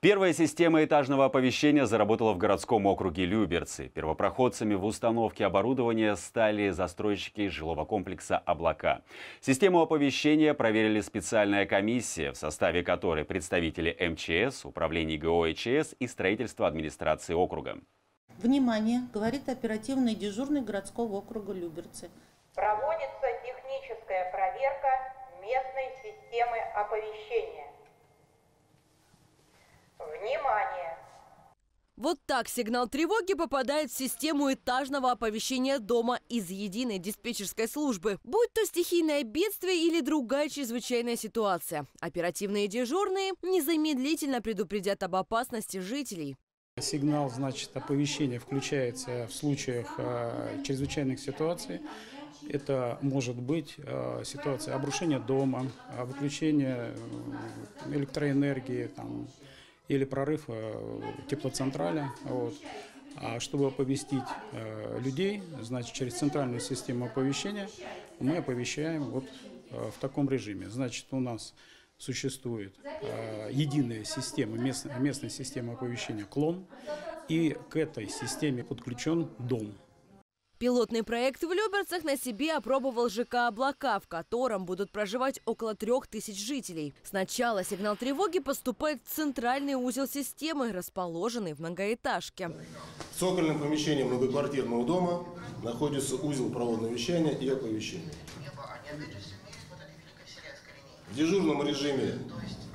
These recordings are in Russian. Первая система этажного оповещения заработала в городском округе Люберцы. Первопроходцами в установке оборудования стали застройщики жилого комплекса «Облака». Систему оповещения проверили специальная комиссия, в составе которой представители МЧС, управлений ГОиЧС и строительства администрации округа. Внимание, говорит оперативный дежурный городского округа Люберцы. Проводится техническая проверка местной системы оповещения. Внимание! Вот так сигнал тревоги попадает в систему этажного оповещения дома из единой диспетчерской службы. Будь то стихийное бедствие или другая чрезвычайная ситуация, оперативные дежурные незамедлительно предупредят об опасности жителей. Сигнал, значит, оповещения включается в случаях чрезвычайных ситуаций. Это может быть ситуация обрушения дома, выключения электроэнергии там, или прорыв теплоцентрали. Вот. А чтобы оповестить людей, значит, через центральную систему оповещения мы оповещаем вот в таком режиме. Значит, у нас существует единая система, местная система оповещения «КЛОН», и к этой системе подключен дом. Пилотный проект в Люберцах на себе опробовал ЖК «Облака», в котором будут проживать около 3000 жителей. Сначала сигнал тревоги поступает в центральный узел системы, расположенный в многоэтажке. В цокольном помещении многоквартирного дома находится узел проводного вещания и оповещения. В дежурном режиме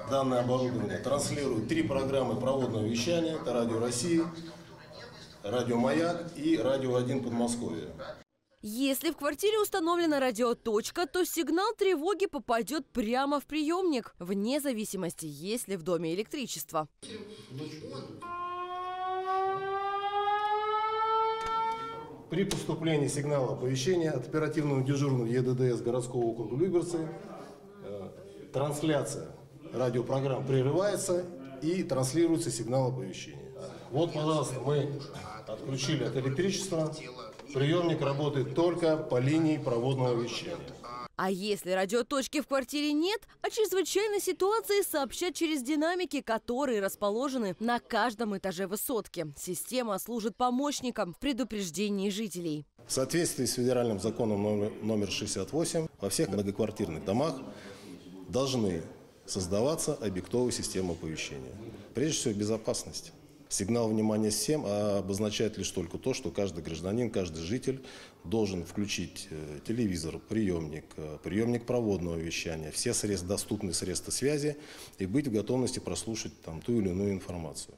данное оборудование транслирует 3 программы проводного вещания. Это «Радио России», «Радио Маяк» и «Радио-1 Подмосковья». Если в квартире установлена радиоточка, то сигнал тревоги попадет прямо в приемник, вне зависимости, есть ли в доме электричество. При поступлении сигнала оповещения от оперативного дежурного ЕДДС городского округа Люберцы трансляция радиопрограмм прерывается и транслируется сигнал оповещения. Вот, пожалуйста, мы отключили от электричества. Приемник работает только по линии проводного вещания. А если радиоточки в квартире нет, о чрезвычайной ситуации сообщат через динамики, которые расположены на каждом этаже высотки. Система служит помощником в предупреждении жителей. В соответствии с федеральным законом номер 68 во всех многоквартирных домах должны создаваться объектовые системы оповещения. Прежде всего, безопасность. Сигнал внимания 7 обозначает лишь только то, что каждый гражданин, каждый житель должен включить телевизор, приемник проводного вещания, все доступные средства связи и быть в готовности прослушать там ту или иную информацию.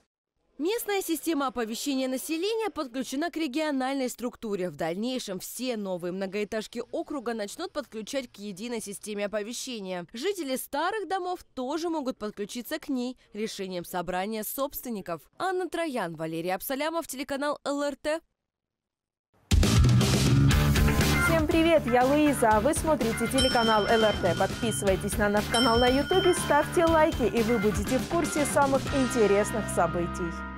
Местная система оповещения населения подключена к региональной структуре. В дальнейшем все новые многоэтажки округа начнут подключать к единой системе оповещения. Жители старых домов тоже могут подключиться к ней решением собрания собственников. Анна Троян, Валерий Абсалямов, телеканал ЛРТ. Всем привет, я Луиза, а вы смотрите телеканал ЛРТ. Подписывайтесь на наш канал на YouTube, ставьте лайки, и вы будете в курсе самых интересных событий.